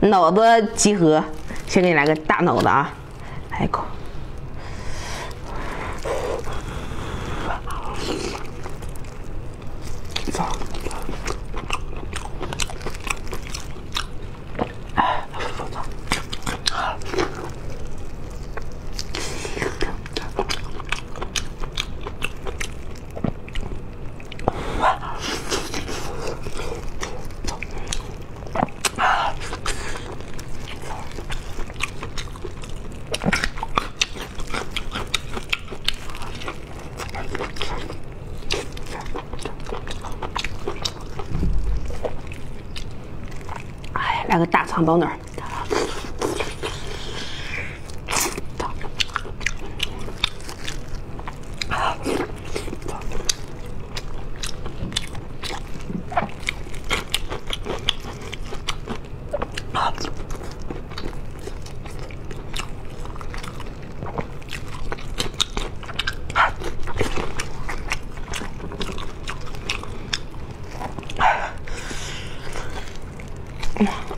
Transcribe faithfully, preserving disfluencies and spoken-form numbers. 脑子集合，先给你来个大脑的啊，来一口。 来个大肠包脑。 嗯。